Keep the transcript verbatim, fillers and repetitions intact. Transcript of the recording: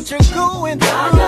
what you're going through.